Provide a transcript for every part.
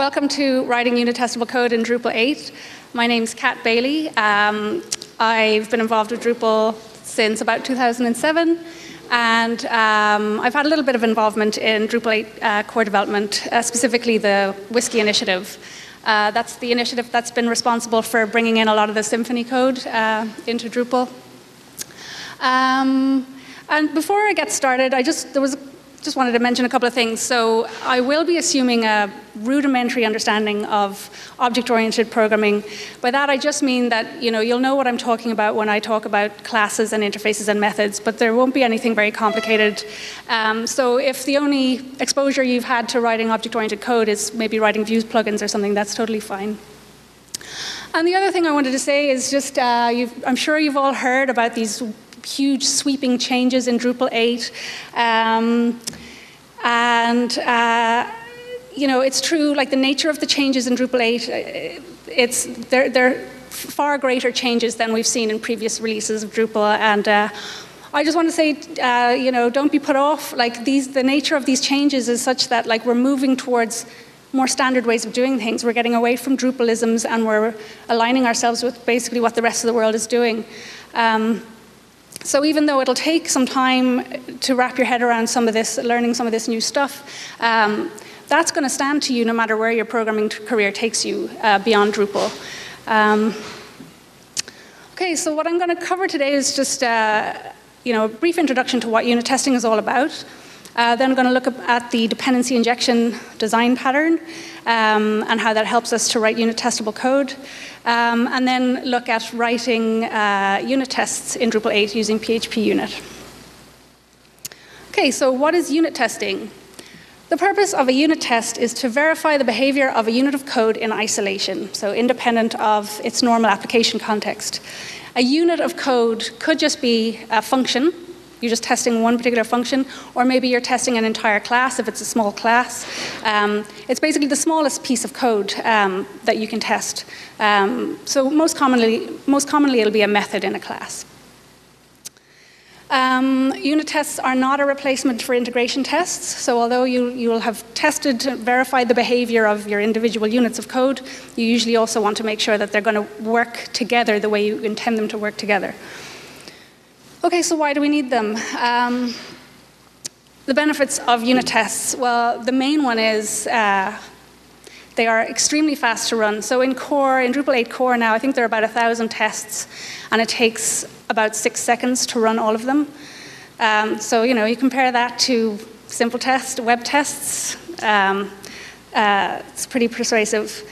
Welcome to Writing Unit Testable Code in Drupal 8. My name's Kat Bailey. I've been involved with Drupal since about 2007, and I've had a little bit of involvement in Drupal 8 core development, specifically the Whiskey Initiative. That's the initiative that's been responsible for bringing in a lot of the Symfony code into Drupal. And before I get started, I just wanted to mention a couple of things. So I will be assuming a rudimentary understanding of object-oriented programming. By that, I just mean that you'll know what I'm talking about when I talk about classes and interfaces and methods, but there won't be anything very complicated. So if the only exposure you've had to writing object-oriented code is maybe writing Vue plugins or something, that's totally fine. And the other thing I wanted to say is just, I'm sure you've all heard about these huge sweeping changes in Drupal 8. It's true, like the nature of the changes in Drupal 8, they're far greater changes than we've seen in previous releases of Drupal. And I just want to say, don't be put off. Like the nature of these changes is such that like we're moving towards more standard ways of doing things. We're getting away from Drupalisms and we're aligning ourselves with basically what the rest of the world is doing. So even though it'll take some time to wrap your head around some of this, learning some of this new stuff, that's going to stand to you no matter where your programming career takes you beyond Drupal. Okay, so what I'm going to cover today is just a brief introduction to what unit testing is all about. Then I'm going to look at the dependency injection design pattern and how that helps us to write unit testable code, and then look at writing unit tests in Drupal 8 using PHPUnit. Okay, so what is unit testing? The purpose of a unit test is to verify the behavior of a unit of code in isolation, so independent of its normal application context. A unit of code could just be a function. You're just testing one particular function, or maybe you're testing an entire class if it's a small class. It's basically the smallest piece of code that you can test. So most commonly it'll be a method in a class. Unit tests are not a replacement for integration tests. So although you will have tested, verified the behavior of your individual units of code, you usually also want to make sure that they're going to work together the way you intend them to work together. Okay, so why do we need them? The benefits of unit tests. Well, the main one is they are extremely fast to run. So in Drupal 8 core now, I think there are about 1,000 tests, and it takes about 6 seconds to run all of them. So you compare that to SimpleTest, web tests. It's pretty persuasive.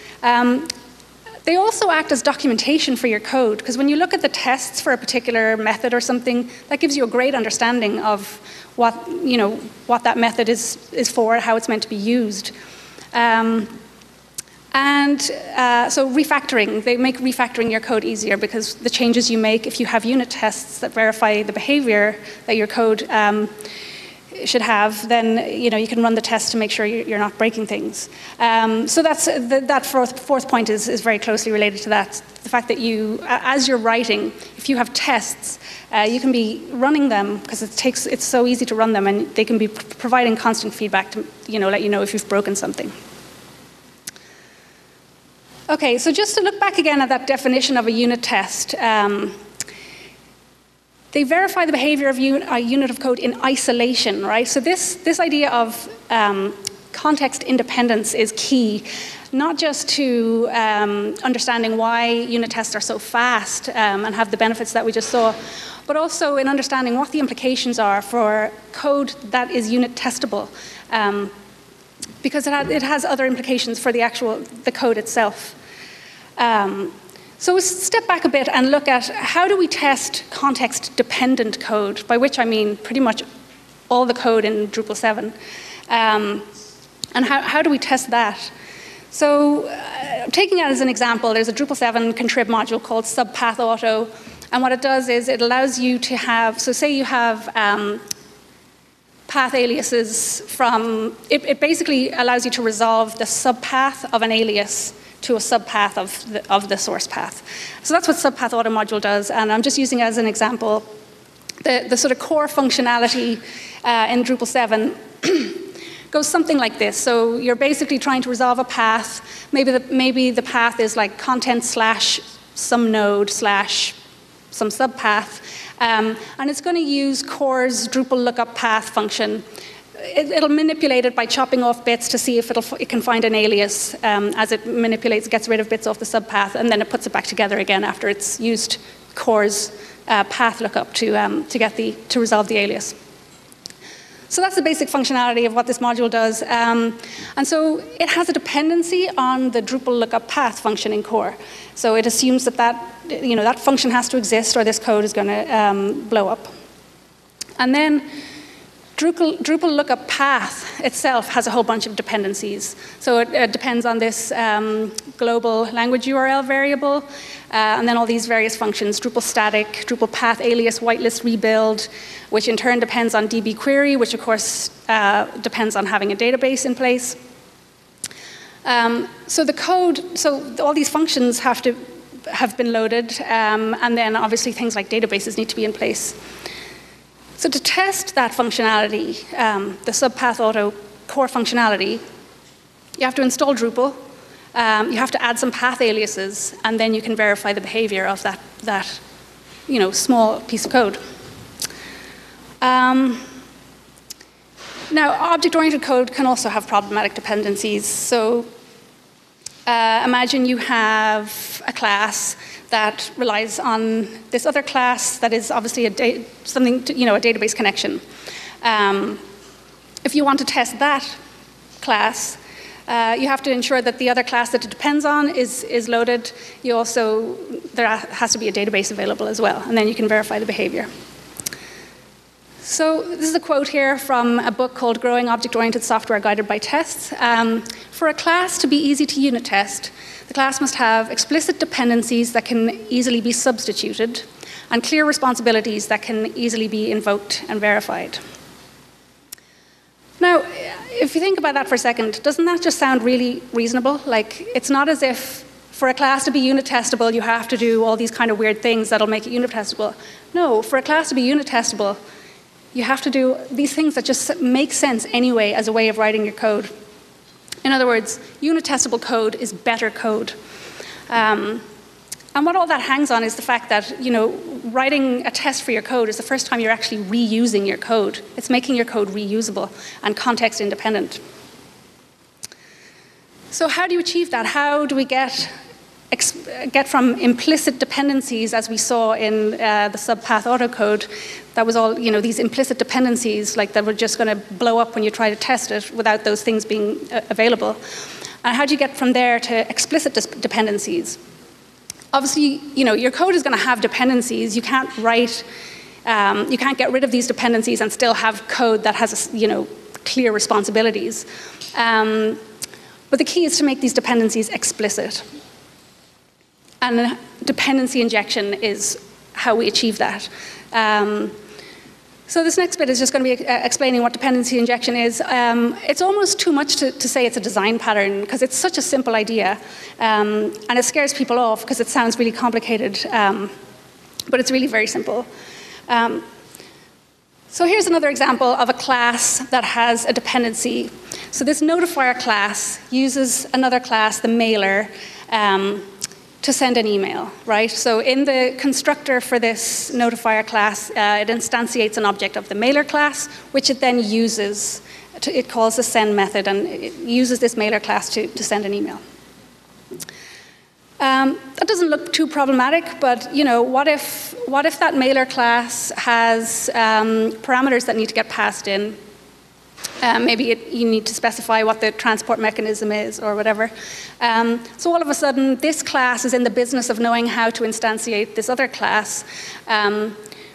They also act as documentation for your code, because when you look at the tests for a particular method or something, that gives you a great understanding of what that method is for, how it's meant to be used. So refactoring, they make refactoring your code easier, because the changes you make, if you have unit tests that verify the behavior that your code should have, then you can run the test to make sure you're not breaking things. So that fourth point is very closely related to that. The fact that as you're writing, if you have tests, you can be running them, because it's so easy to run them, and they can be providing constant feedback to let you know if you've broken something. Okay, so just to look back again at that definition of a unit test. They verify the behavior of a unit of code in isolation, right? So this idea of context independence is key, not just to understanding why unit tests are so fast and have the benefits that we just saw, but also in understanding what the implications are for code that is unit testable, because it has other implications for the code itself. So we'll step back a bit and look at how do we test context-dependent code, by which I mean pretty much all the code in Drupal 7. And how do we test that? So taking it as an example, there's a Drupal 7 contrib module called Subpath Auto. And what it does is it allows you to have, so say you have path aliases from, it basically allows you to resolve the subpath of an alias to a subpath of the source path. So that's what Subpath Auto module does, and I'm just using it as an example the sort of core functionality in Drupal 7 goes something like this. So you're basically trying to resolve a path. Maybe the path is like content slash some node slash some subpath. And it's going to use core's Drupal lookup path function. It'll manipulate it by chopping off bits to see if it can find an alias as it manipulates, gets rid of bits off the subpath, and then it puts it back together again after it's used core's path lookup to resolve the alias. So that's the basic functionality of what this module does. And so it has a dependency on the Drupal lookup path function in core. So it assumes that function has to exist or this code is going to blow up. And then Drupal lookup path itself has a whole bunch of dependencies. So it depends on this global language URL variable, and then all these various functions, Drupal static, Drupal path alias, whitelist rebuild, which in turn depends on DB query, which of course depends on having a database in place. So all these functions have been loaded, and then obviously things like databases need to be in place. So to test that functionality, the Subpath Auto core functionality, you have to install Drupal, you have to add some path aliases, and then you can verify the behavior of that small piece of code. Now, object-oriented code can also have problematic dependencies. So imagine you have a class that relies on this other class that is obviously a database connection. If you want to test that class, you have to ensure that the other class that it depends on is loaded. There has to be a database available as well, and then you can verify the behavior. So this is a quote here from a book called Growing Object-Oriented Software Guided by Tests. For a class to be easy to unit test, the class must have explicit dependencies that can easily be substituted and clear responsibilities that can easily be invoked and verified. Now, if you think about that for a second, doesn't that just sound really reasonable? Like, it's not as if for a class to be unit testable, you have to do all these kind of weird things that'll make it unit testable. No, for a class to be unit testable, you have to do these things that just make sense anyway as a way of writing your code. In other words, unit testable code is better code. And what all that hangs on is the fact that, writing a test for your code is the first time you're actually reusing your code. It's making your code reusable and context independent. So how do you achieve that? How do we get from implicit dependencies, as we saw in the Subpath Auto code, that was all these implicit dependencies like that were just going to blow up when you try to test it without those things being available. And how do you get from there to explicit dependencies? Obviously, your code is going to have dependencies. You can't write, you can't get rid of these dependencies and still have code that has clear responsibilities. But the key is to make these dependencies explicit. And dependency injection is how we achieve that. So this next bit is just going to be explaining what dependency injection is. It's almost too much to say it's a design pattern because it's such a simple idea. And it scares people off because it sounds really complicated. But it's really very simple. So here's another example of a class that has a dependency. So this notifier class uses another class, the mailer, to send an email, right? So in the constructor for this notifier class, it instantiates an object of the mailer class, which it then uses. It calls the send method, and it uses this mailer class to send an email. That doesn't look too problematic, but what if that mailer class has parameters that need to get passed in? Maybe you need to specify what the transport mechanism is or whatever. So all of a sudden, this class is in the business of knowing how to instantiate this other class,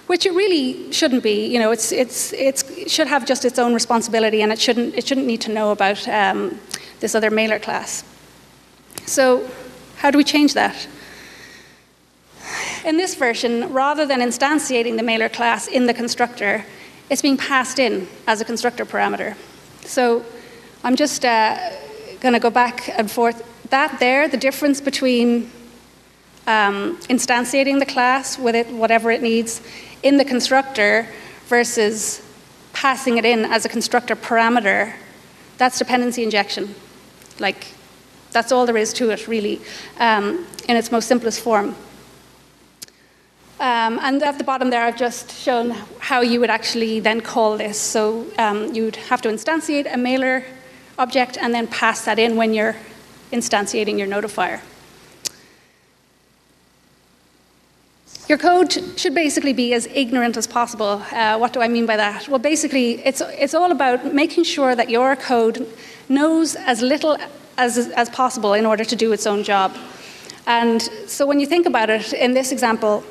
which it really shouldn't be. It should have just its own responsibility, and it shouldn't need to know about this other mailer class. So how do we change that? In this version, rather than instantiating the mailer class in the constructor, it's being passed in as a constructor parameter. So I'm just going to go back and forth. The difference between instantiating the class with it, whatever it needs, in the constructor versus passing it in as a constructor parameter That's dependency injection. Like, that's all there is to it, really, in its most simplest form. And at the bottom there, I've just shown how you would actually then call this. So you'd have to instantiate a mailer object and then pass that in when you're instantiating your notifier. Your code should basically be as ignorant as possible. What do I mean by that? Well, basically, it's all about making sure that your code knows as little as possible in order to do its own job. And so when you think about it, in this example,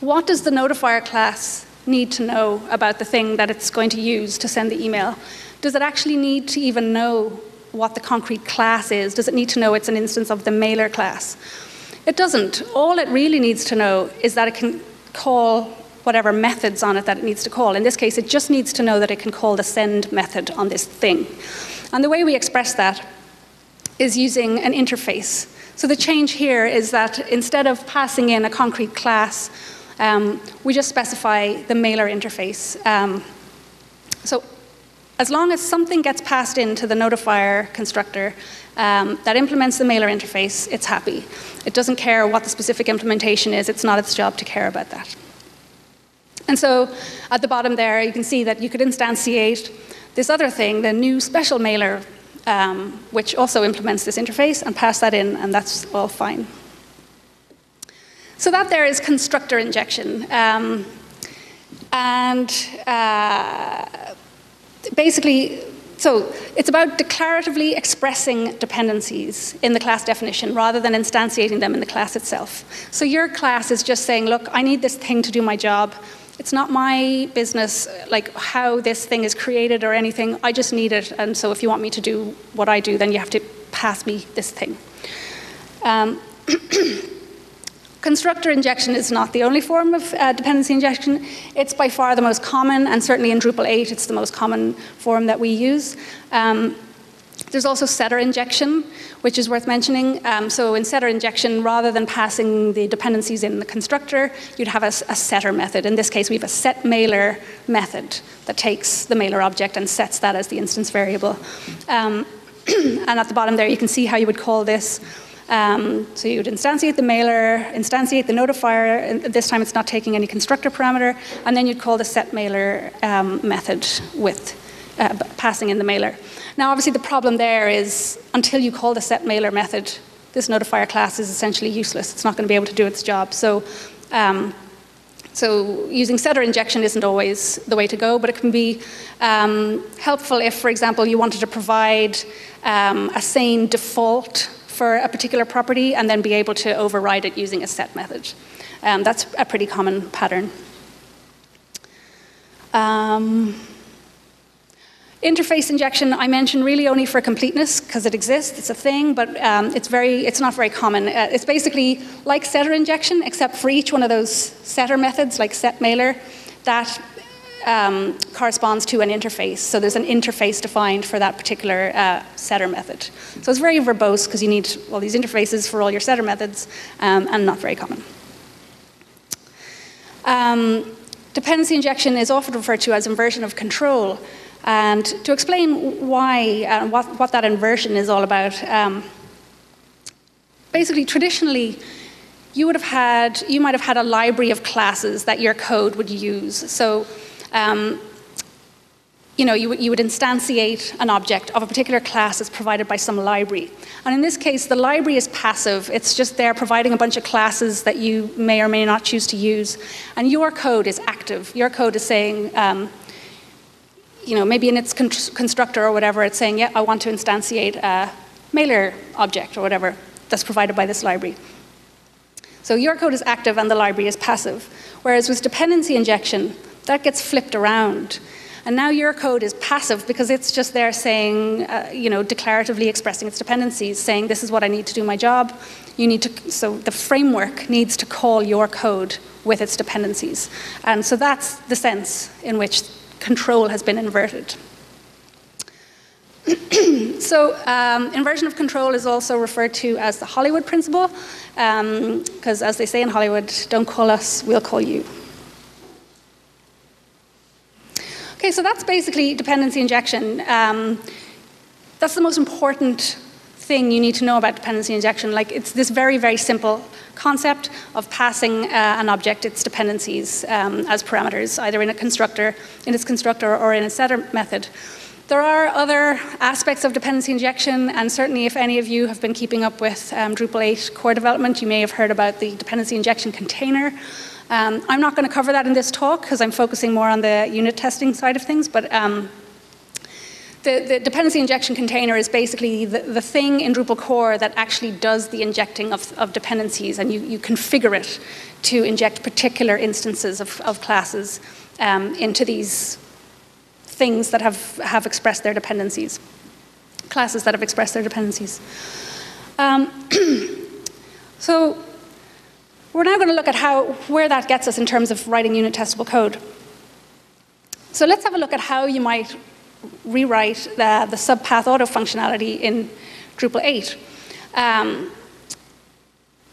what does the notifier class need to know about the thing that it's going to use to send the email? Does it actually need to even know what the concrete class is? Does it need to know it's an instance of the mailer class? It doesn't. All it really needs to know is that it can call whatever methods on it that it needs to call. In this case, it just needs to know that it can call the send method on this thing. And the way we express that is using an interface. So the change here is that instead of passing in a concrete class, we just specify the mailer interface. So as long as something gets passed into the notifier constructor that implements the mailer interface, it's happy. It doesn't care what the specific implementation is. It's not its job to care about that. And so at the bottom there, you can see that you could instantiate this other thing, the new special mailer, which also implements this interface, and pass that in, and that's all fine. So that there is constructor injection. Basically, so it's about declaratively expressing dependencies in the class definition rather than instantiating them in the class itself. So your class is just saying, look, I need this thing to do my job. It's not my business, like, how this thing is created or anything. I just need it, and so if you want me to do what I do, then you have to pass me this thing. Constructor injection is not the only form of dependency injection. It's by far the most common, and certainly in Drupal 8, it's the most common form that we use. There's also setter injection, which is worth mentioning. So in setter injection, rather than passing the dependencies in the constructor, you'd have a setter method. In this case, we have a set mailer method that takes the mailer object and sets that as the instance variable. And at the bottom there, you can see how you would call this. So you would instantiate the mailer, instantiate the notifier, and this time it's not taking any constructor parameter, and then you'd call the set mailer method with passing in the mailer. Now, obviously, the problem there is until you call the set mailer method, this notifier class is essentially useless. It's not going to be able to do its job. So, so using setter injection isn't always the way to go, but it can be helpful if, for example, you wanted to provide a same default for a particular property and then be able to override it using a set method. That's a pretty common pattern. Interface injection, I mentioned really only for completeness because it exists, it's a thing, but it's not very common. It's basically like setter injection, except for each one of those setter methods, like set mailer, that corresponds to an interface. So there's an interface defined for that particular setter method. So it's very verbose because you need all these interfaces for all your setter methods, and not very common. Dependency injection is often referred to as inversion of control. And to explain why and what that inversion is all about, basically, traditionally, you might have had a library of classes that your code would use. So, you would instantiate an object of a particular class as provided by some library. And in this case, the library is passive. It's just there providing a bunch of classes that you may or may not choose to use. And your code is active. Your code is saying, maybe in its constructor or whatever, it's saying, yeah, I want to instantiate a mailer object or whatever that's provided by this library. So your code is active and the library is passive. Whereas with dependency injection, that gets flipped around. And now your code is passive because it's just there saying, declaratively expressing its dependencies, saying this is what I need to do my job. So the framework needs to call your code with its dependencies. And so that's the sense in which control has been inverted. So inversion of control is also referred to as the Hollywood principle, because as they say in Hollywood, don't call us, we'll call you. Okay, so that's basically dependency injection. That's the most important thing you need to know about dependency injection. Like, it's this very, very simple concept of passing an object its dependencies as parameters, either in a constructor, in its constructor, or in a setter method. There are other aspects of dependency injection, and certainly if any of you have been keeping up with Drupal 8 core development, you may have heard about the dependency injection container. I'm not going to cover that in this talk because I'm focusing more on the unit testing side of things, but the dependency injection container is basically the thing in Drupal core that actually does the injecting of dependencies, and you configure it to inject particular instances of classes into these things that have expressed their dependencies, classes that have expressed their dependencies. So we're now going to look at where that gets us in terms of writing unit testable code. So let's have a look at how you might rewrite the subpath auto functionality in Drupal 8.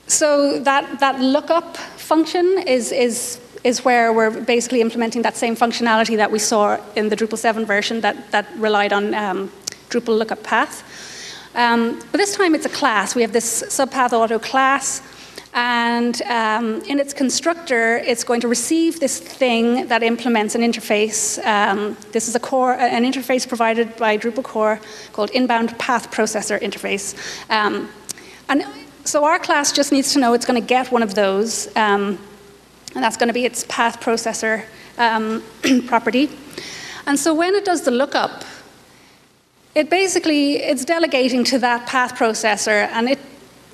So that lookup function is where we're basically implementing that same functionality that we saw in the Drupal 7 version that relied on Drupal lookup path. But this time it's a class. We have this subpath auto class, and in its constructor, it's going to receive this thing that implements an interface. This is an interface provided by Drupal core called Inbound Path Processor Interface. And so our class just needs to know it's going to get one of those. And that's going to be its path processor property. And so when it does the lookup, it's delegating to that path processor, and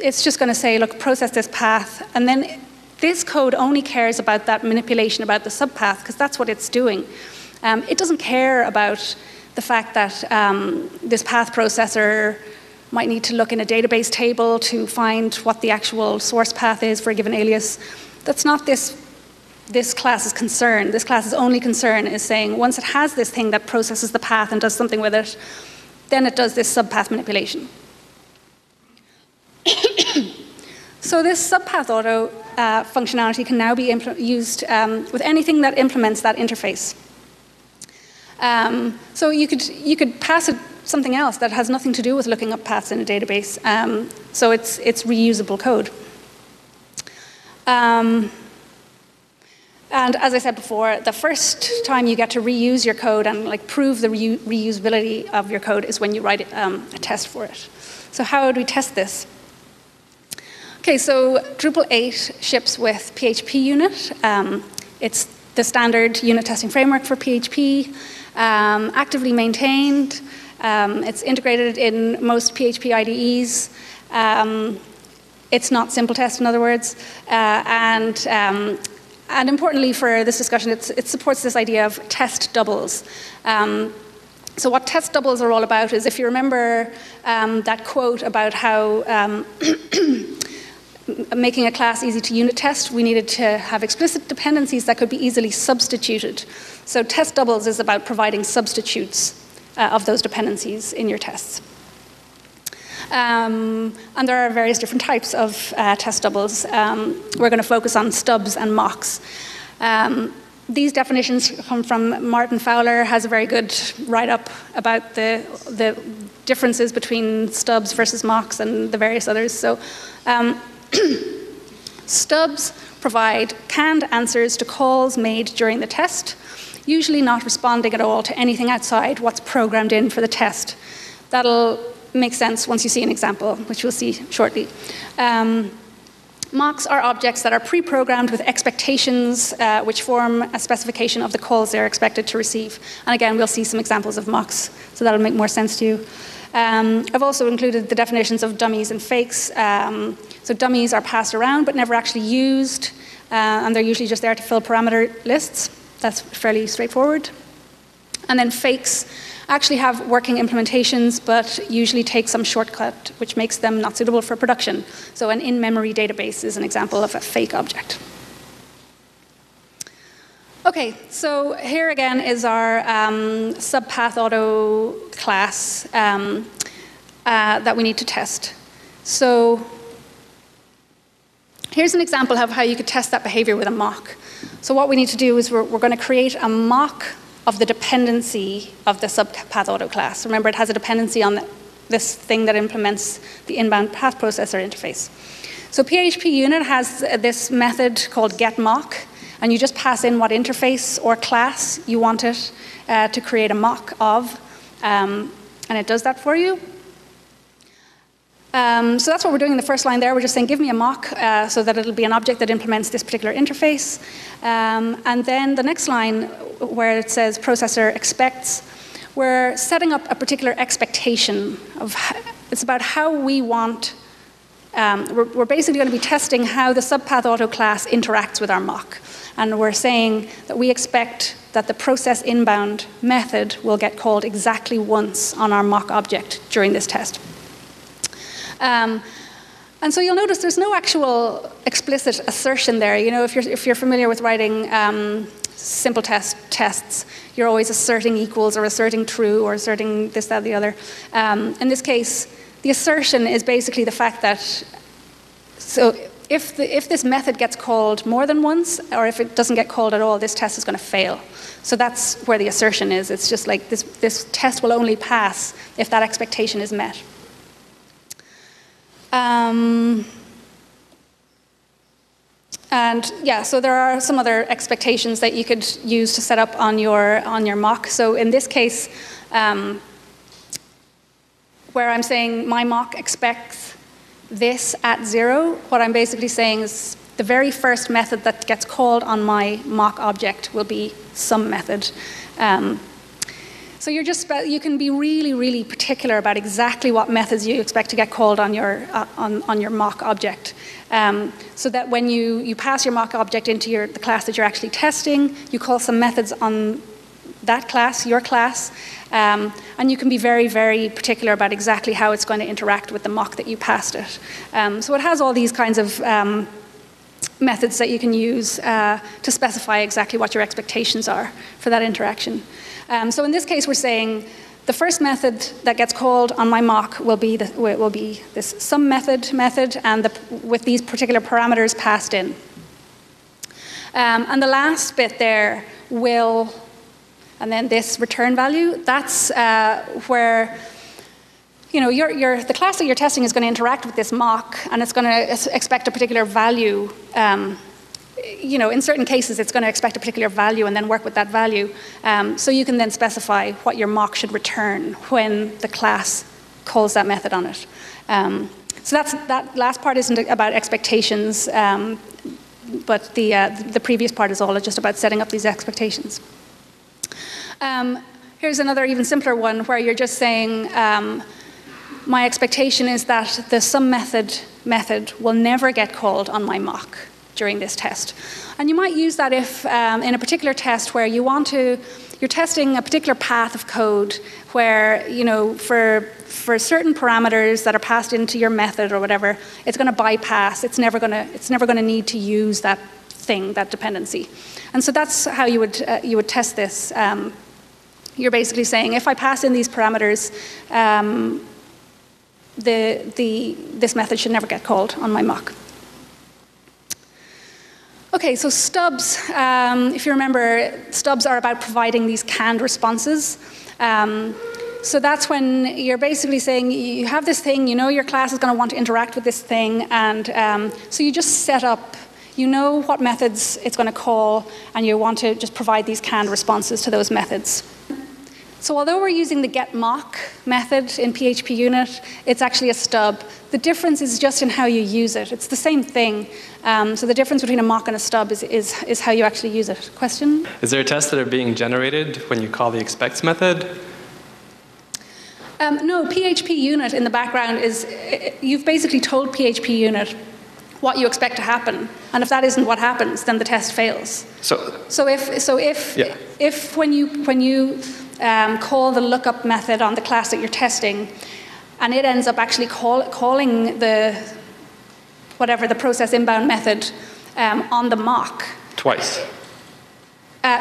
it's just going to say, look, process this path, and then this code only cares about that manipulation about the subpath, because that's what it's doing. It doesn't care about the fact that this path processor might need to look in a database table to find what the actual source path is for a given alias. That's not this class's concern. This class's only concern is saying, once it has this thing that processes the path and does something with it, then it does this subpath manipulation. So this subpath auto functionality can now be used with anything that implements that interface. So you could pass it something else that has nothing to do with looking up paths in a database. So it's reusable code. And as I said before, the first time you get to reuse your code and prove the reusability of your code is when you write a test for it. So how would we test this? Okay, so Drupal 8 ships with PHPUnit. It's the standard unit testing framework for PHP, actively maintained. It's integrated in most PHP IDEs. It's not SimpleTest, in other words, and importantly for this discussion, it supports this idea of test doubles. So what test doubles are all about is, if you remember that quote about how making a class easy to unit test, we needed to have explicit dependencies that could be easily substituted. So test doubles is about providing substitutes of those dependencies in your tests. And there are various different types of test doubles. We're going to focus on stubs and mocks. These definitions come from Martin Fowler, has a very good write-up about the differences between stubs versus mocks and the various others. So stubs provide canned answers to calls made during the test, usually not responding at all to anything outside what's programmed in for the test. That'll makes sense once you see an example, which we'll see shortly. Mocks are objects that are pre-programmed with expectations which form a specification of the calls they're expected to receive. And again, we'll see some examples of mocks, so that'll make more sense to you. I've also included the definitions of dummies and fakes. So dummies are passed around but never actually used, and they're usually just there to fill parameter lists. That's fairly straightforward. And then fakes actually have working implementations, but usually take some shortcut, which makes them not suitable for production. So an in-memory database is an example of a fake object. Okay, so here again is our subpath auto class that we need to test. So here's an example of how you could test that behavior with a mock. So what we need to do is we're going to create a mock of the dependency of the subpath auto class. Remember, it has a dependency on this thing that implements the inbound path processor interface. So PHPUnit has this method called getMock, and you just pass in what interface or class you want it to create a mock of, and it does that for you. So that's what we're doing in the first line there. We're just saying, give me a mock so that it'll be an object that implements this particular interface. And then the next line where it says processor expects, we're setting up a particular expectation of it's about how we want, we're basically going to be testing how the Subpath Auto class interacts with our mock. And we're saying that we expect that the process inbound method will get called exactly once on our mock object during this test. And so you'll notice there's no actual explicit assertion there. You know, if you're familiar with writing SimpleTest tests, you're always asserting equals or asserting true or asserting this, that, the other. In this case, the assertion is basically the fact that, so if this method gets called more than once, or if it doesn't get called at all, this test is going to fail. So that's where the assertion is. It's just like this test will only pass if that expectation is met. And yeah, so there are some other expectations that you could use to set up on your mock. So in this case, where I'm saying my mock expects this at 0, what I'm basically saying is the very first method that gets called on my mock object will be some method. So you're just, you can be really, really particular about exactly what methods you expect to get called on your mock object. So that when you pass your mock object into the class that you're actually testing, you call some methods on that class, your class, and you can be very, very particular about exactly how it's going to interact with the mock that you passed it. So it has all these kinds of methods that you can use to specify exactly what your expectations are for that interaction. So in this case, we're saying the first method that gets called on my mock will be this some method, and with these particular parameters passed in. And the last bit there will, and then this return value, that's where, you know, the class that you're testing is going to interact with this mock, and it's going to expect a particular value. You know, in certain cases, it's going to expect a particular value and then work with that value. So you can then specify what your mock should return when the class calls that method on it. So that last part isn't about expectations, but the previous part is all just about setting up these expectations. Here's another even simpler one where you're just saying, my expectation is that the sum method will never get called on my mock during this test. And you might use that if in a particular test where you're testing a particular path of code where, you know, for certain parameters that are passed into your method or whatever, it's going to bypass, it's never going to need to use that thing, that dependency. And so that's how you would test this. You're basically saying, if I pass in these parameters, this method should never get called on my mock. Okay, so stubs, if you remember, stubs are about providing these canned responses. So that's when you're basically saying you have this thing, you know your class is going to want to interact with this thing, and so you just set up, you know what methods it's going to call, and you want to just provide these canned responses to those methods. So although we're using the getMock method in PHPUnit, it's actually a stub. The difference is just in how you use it. It's the same thing. So the difference between a mock and a stub is how you actually use it. Question? Is there tests that are being generated when you call the expects method? No, PHPUnit in the background is, you've basically told PHPUnit what you expect to happen, and if that isn't what happens, then the test fails. So if when you call the lookup method on the class that you're testing, and it ends up actually calling the process inbound method on the mock. Twice.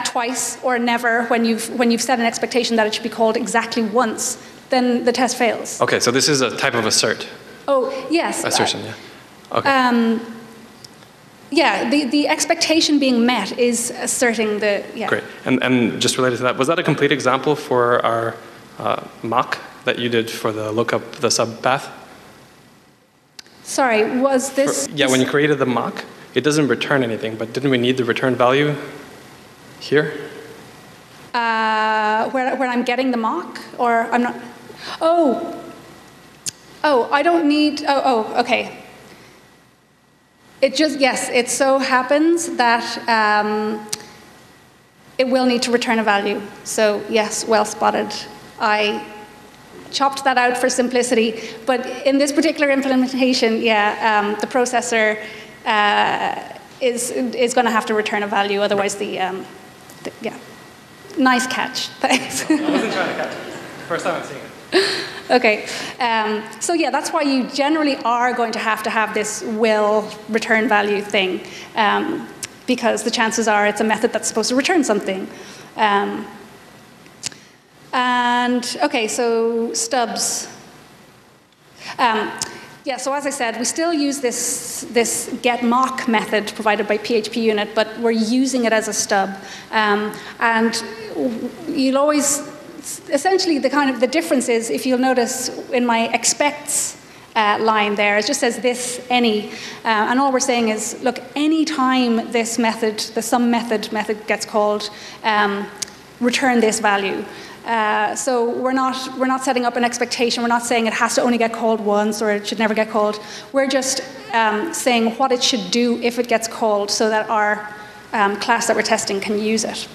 Twice or never when you've set an expectation that it should be called exactly once, then the test fails. Okay, so this is a type of assert. Oh yes. Assertion, yeah. Okay. Yeah, the expectation being met is asserting the, yeah. Great, and just related to that, was that a complete example for our mock that you did for the lookup, the subpath? Sorry, was this? Yeah, when you created the mock, it doesn't return anything, but didn't we need the return value here? Where I'm getting the mock, or I'm not? Oh, I don't need, okay. It just, yes, it so happens that it will need to return a value. So yes, well spotted. I chopped that out for simplicity. But in this particular implementation, yeah, the processor is going to have to return a value. Otherwise, the yeah. Nice catch. Thanks. I wasn't trying to catch it. First time I've seen it. Okay, so yeah, that's why you generally are going to have this will return value thing, because the chances are it's a method that's supposed to return something. And okay, so stubs. Yeah, so as I said, we still use this getMock method provided by PHPUnit, but we're using it as a stub, and you'll always. Essentially, the difference is, if you'll notice in my expects line there, it just says this, any, and all we're saying is, look, any time this method, the sum method gets called, return this value. So we're not setting up an expectation. We're not saying it has to only get called once or it should never get called. We're just saying what it should do if it gets called, so that our class that we're testing can use it.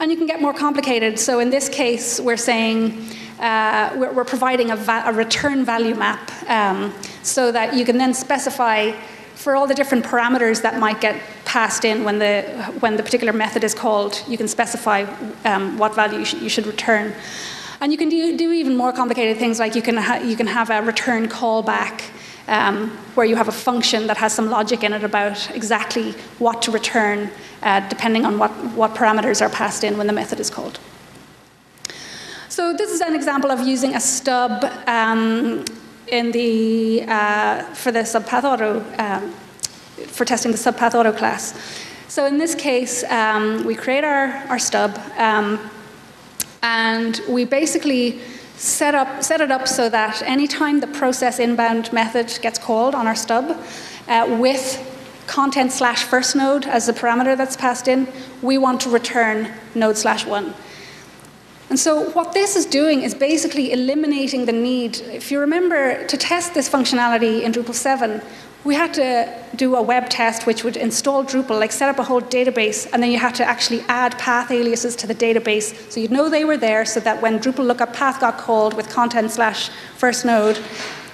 And you can get more complicated. So in this case, we're saying we're providing a return value map, so that you can then specify for all the different parameters that might get passed in when the particular method is called. You can specify what value you should return, and you can do even more complicated things, like you can have a return callback, where you have a function that has some logic in it about exactly what to return, depending on what parameters are passed in when the method is called. So this is an example of using a stub for the Subpath Auto, for testing the Subpath Auto class. So in this case, we create our stub, and we basically set it up so that anytime the process inbound method gets called on our stub, with content/first node as the parameter that's passed in, we want to return node/1. And so what this is doing is basically eliminating the need. If you remember, to test this functionality in Drupal 7, we had to do a web test which would install Drupal, like set up a whole database, and then you had to actually add path aliases to the database so you'd know they were there, so that when Drupal lookup path got called with content/first node,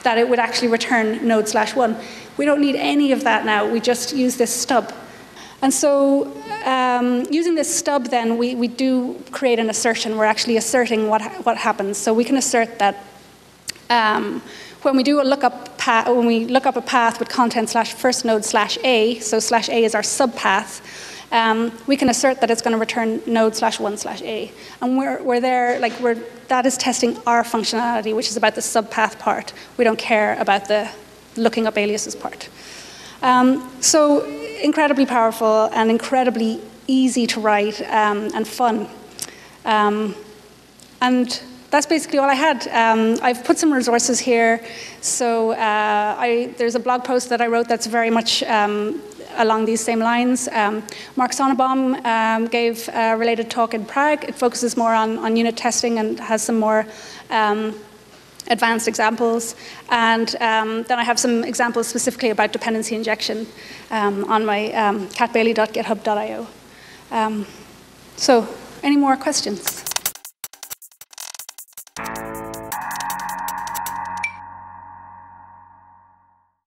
that it would actually return node/1. We don't need any of that now. We just use this stub. And so using this stub, then, we do create an assertion. We're actually asserting what happens. So we can assert that when we do a lookup path, when we look up a path with content/first node/a, so /a is our subpath, we can assert that it's going to return node/1/a, and that is testing our functionality, which is about the subpath part. We don't care about the looking up aliases part. So incredibly powerful and incredibly easy to write, and fun, and. That's basically all I had. I've put some resources here. So there's a blog post that I wrote that's very much along these same lines. Mark Sonnenbaum gave a related talk in Prague. It focuses more on unit testing and has some more advanced examples. And then I have some examples specifically about dependency injection on my katbailey.github.io. So any more questions?